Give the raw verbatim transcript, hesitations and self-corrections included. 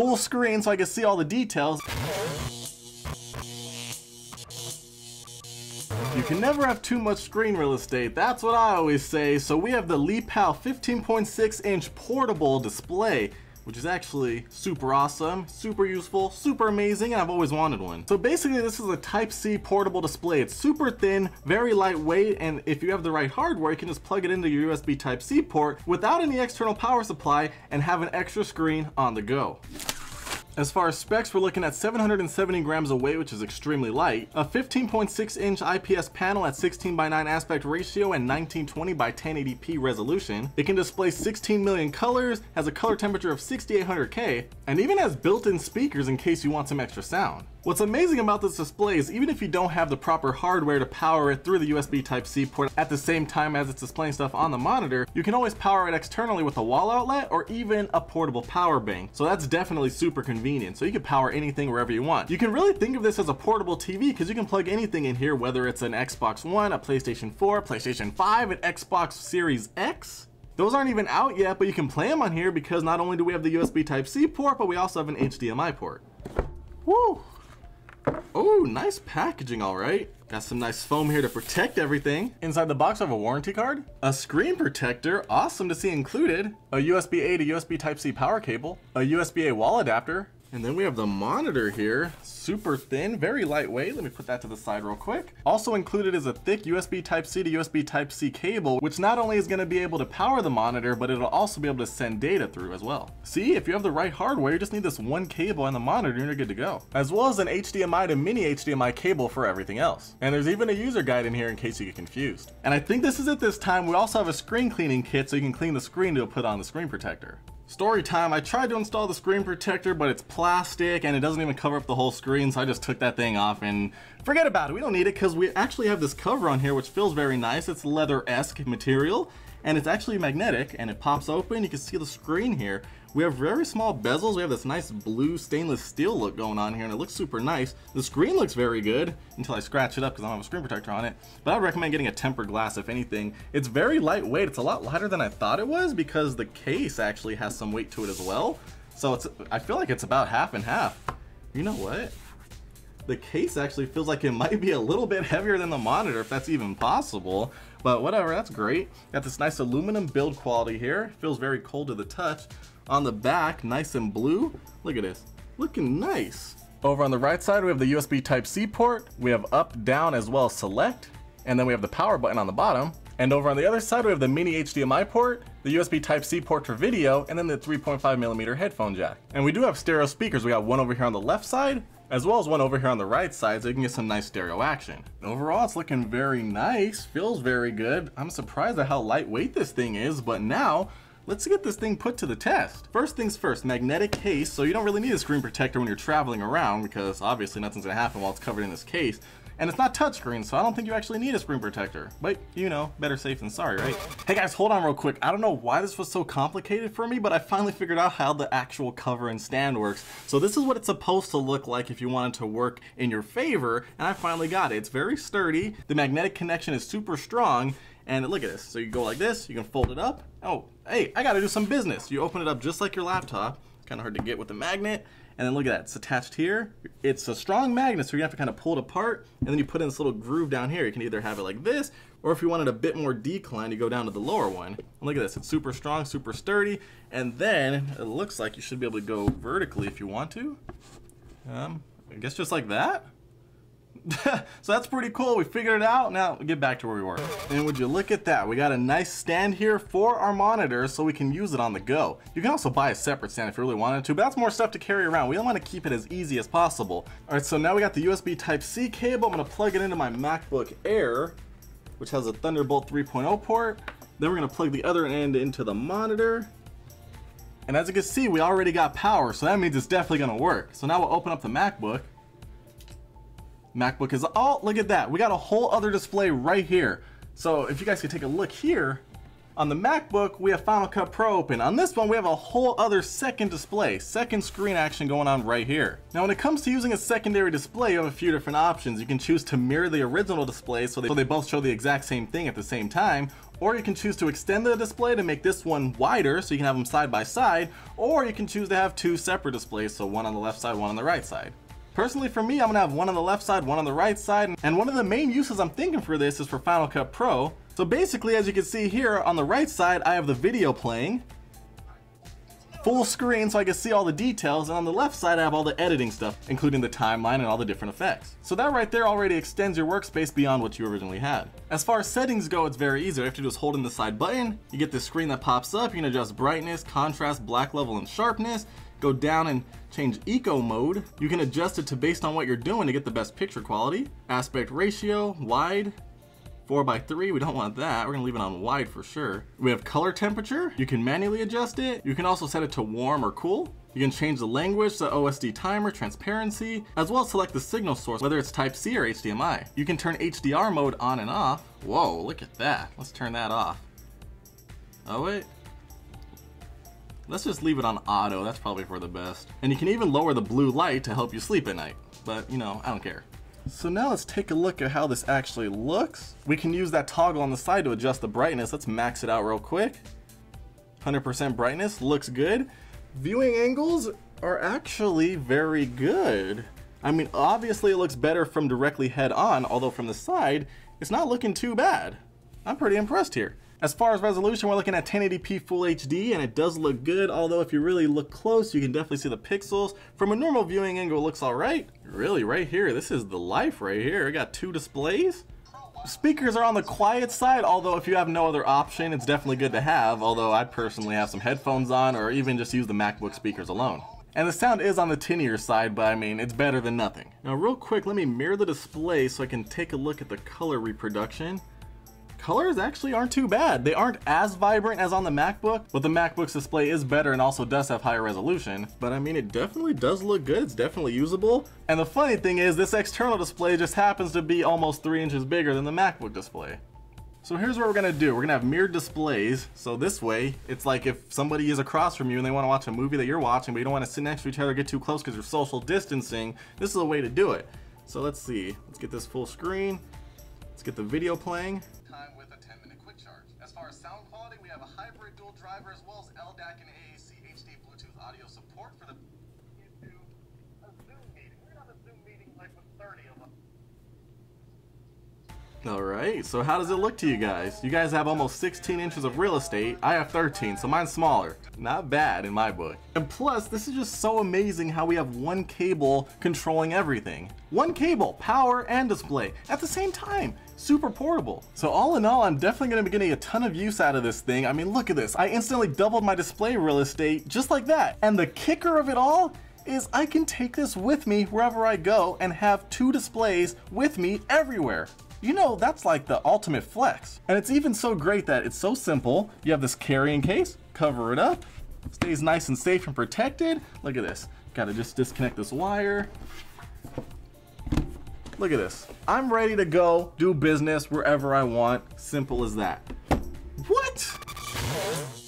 full screen so I could see all the details. You can never have too much screen real estate, that's what I always say, so we have the Lepow fifteen point six inch portable display, which is actually super awesome, super useful, super amazing, and I've always wanted one. So basically this is a Type-C portable display. It's super thin, very lightweight, and if you have the right hardware, you can just plug it into your U S B Type-C port without any external power supply and have an extra screen on the go. As far as specs, we're looking at seven hundred seventy grams of weight, which is extremely light, a fifteen point six inch I P S panel at sixteen by nine aspect ratio and nineteen twenty by ten eighty p resolution. It can display sixteen million colors, has a color temperature of sixty-eight hundred K, and even has built-in speakers in case you want some extra sound. What's amazing about this display is even if you don't have the proper hardware to power it through the U S B Type-C port at the same time as it's displaying stuff on the monitor, you can always power it externally with a wall outlet or even a portable power bank. So that's definitely super convenient. So you can power anything wherever you want. You can really think of this as a portable T V because you can plug anything in here, whether it's an Xbox One, a PlayStation four, PlayStation five, an Xbox Series X. Those aren't even out yet, but you can play them on here because not only do we have the U S B Type-C port, but we also have an H D M I port. Woo! Oh, nice packaging, all right. Got some nice foam here to protect everything. Inside the box, I have a warranty card, a screen protector, awesome to see included, a U S B A to U S B Type-C power cable, a U S B A wall adapter, and then we have the monitor here, super thin, very lightweight. Let me put that to the side real quick. Also included is a thick U S B Type-C to U S B Type-C cable, which not only is gonna be able to power the monitor, but it'll also be able to send data through as well. See, if you have the right hardware, you just need this one cable and the monitor and you're good to go. As well as an H D M I to mini H D M I cable for everything else. And there's even a user guide in here in case you get confused. And I think this is it this time. We also have a screen cleaning kit so you can clean the screen to put on the screen protector. Story time, I tried to install the screen protector, but it's plastic and it doesn't even cover up the whole screen, so I just took that thing off and forget about it. We don't need it because we actually have this cover on here, which feels very nice. It's leather-esque material, and it's actually magnetic, and it pops open. You can see the screen here. We have very small bezels. We have this nice blue stainless steel look going on here, and it looks super nice. The screen looks very good until I scratch it up because I don't have a screen protector on it, but I would recommend getting a tempered glass if anything. It's very lightweight. It's a lot lighter than I thought it was because the case actually has some weight to it as well. So it's, I feel like it's about half and half. You know what? The case actually feels like it might be a little bit heavier than the monitor, if that's even possible, but whatever, that's great. Got this nice aluminum build quality here. Feels very cold to the touch. On the back, nice and blue. Look at this, looking nice. Over on the right side, we have the U S B Type-C port. We have up, down, as well as select. And then we have the power button on the bottom. And over on the other side, we have the mini H D M I port, the U S B Type-C port for video, and then the three point five millimeter headphone jack. And we do have stereo speakers. We got one over here on the left side, as well as one over here on the right side, so you can get some nice stereo action. Overall, it's looking very nice, feels very good. I'm surprised at how lightweight this thing is, but now, let's get this thing put to the test. First things first, magnetic case, so you don't really need a screen protector when you're traveling around because obviously nothing's gonna happen while it's covered in this case. And it's not touchscreen, so I don't think you actually need a screen protector. But, you know, better safe than sorry, right? Hey guys, hold on real quick. I don't know why this was so complicated for me, but I finally figured out how the actual cover and stand works. So this is what it's supposed to look like if you wanted to work in your favor, and I finally got it. It's very sturdy, the magnetic connection is super strong, and look at this. So you go like this, you can fold it up. Oh, hey, I gotta do some business. You open it up just like your laptop. Kind of hard to get with the magnet. And then look at that, it's attached here. It's a strong magnet, so you have to kind of pull it apart, and then you put in this little groove down here. You can either have it like this, or if you wanted a bit more decline, you go down to the lower one. And look at this, it's super strong, super sturdy, and then it looks like you should be able to go vertically if you want to. Um, I guess just like that. So that's pretty cool, we figured it out. Now we get back to where we were. And would you look at that, we got a nice stand here for our monitor so we can use it on the go. You can also buy a separate stand if you really wanted to, but that's more stuff to carry around. We want to keep it as easy as possible. All right, so now we got the U S B Type-C cable. I'm going to plug it into my MacBook Air, which has a Thunderbolt three point oh port. Then we're going to plug the other end into the monitor. And as you can see, we already got power, so that means it's definitely going to work. So now we'll open up the MacBook. MacBook is, oh, look at that. We got a whole other display right here. So if you guys could take a look here, on the MacBook, we have Final Cut Pro open. On this one, we have a whole other second display, second screen action going on right here. Now, when it comes to using a secondary display, you have a few different options. You can choose to mirror the original display so they, so they both show the exact same thing at the same time, Or you can choose to extend the display to make this one wider so you can have them side by side, or you can choose to have two separate displays, so one on the left side, one on the right side. Personally for me, I'm gonna have one on the left side, one on the right side, and one of the main uses I'm thinking for this is for Final Cut Pro. So basically, as you can see here, on the right side, I have the video playing, full screen so I can see all the details, and on the left side I have all the editing stuff, including the timeline and all the different effects. So that right there already extends your workspace beyond what you originally had. As far as settings go, it's very easy. All you have to do is hold in the side button, you get this screen that pops up, you can adjust brightness, contrast, black level, and sharpness, go down and change eco mode. You can adjust it to based on what you're doing to get the best picture quality. Aspect ratio, wide, four by three, we don't want that. We're gonna leave it on wide for sure. We have color temperature. You can manually adjust it. You can also set it to warm or cool. You can change the language, the O S D timer, transparency, as well as select the signal source, whether it's Type-C or H D M I. You can turn H D R mode on and off. Whoa, look at that. Let's turn that off. Oh wait. Let's just leave it on auto. That's probably for the best. And you can even lower the blue light to help you sleep at night. But you know, I don't care. So now let's take a look at how this actually looks. We can use that toggle on the side to adjust the brightness. Let's max it out real quick. one hundred percent brightness, looks good. Viewing angles are actually very good. I mean, obviously it looks better from directly head on, although from the side, it's not looking too bad. I'm pretty impressed here. As far as resolution, we're looking at ten eighty p Full H D, and it does look good, although if you really look close, you can definitely see the pixels. From a normal viewing angle, it looks all right. Really, right here, this is the life right here. I got two displays. Speakers are on the quiet side, although if you have no other option, it's definitely good to have, although I personally have some headphones on or even just use the MacBook speakers alone. And the sound is on the tinier side, but I mean, it's better than nothing. Now, real quick, let me mirror the display so I can take a look at the color reproduction. Colors actually aren't too bad. They aren't as vibrant as on the MacBook, but the MacBook's display is better and also does have higher resolution. But I mean, it definitely does look good. It's definitely usable. And the funny thing is, this external display just happens to be almost three inches bigger than the MacBook display. So here's what we're gonna do. We're gonna have mirrored displays. So this way, it's like if somebody is across from you and they wanna watch a movie that you're watching, but you don't wanna sit next to each other or get too close because you're social distancing, this is a way to do it. So let's see, let's get this full screen. Let's get the video playing. As far as sound quality, we have a hybrid dual driver as well as L D A C and A A C H D Bluetooth audio support for the into a Zoom meeting. We're not a Zoom meeting like with thirty of them. All right, so how does it look to you guys? You guys have almost sixteen inches of real estate. I have thirteen, so mine's smaller. Not bad in my book. And plus, this is just so amazing how we have one cable controlling everything. One cable, power and display at the same time. Super portable. So all in all, I'm definitely gonna be getting a ton of use out of this thing. I mean, look at this. I instantly doubled my display real estate just like that. And the kicker of it all is I can take this with me wherever I go and have two displays with me everywhere. You know, that's like the ultimate flex. And it's even so great that it's so simple. You have this carrying case, cover it up, stays nice and safe and protected. Look at this. Gotta just disconnect this wire. Look at this. I'm ready to go do business wherever I want. Simple as that. What?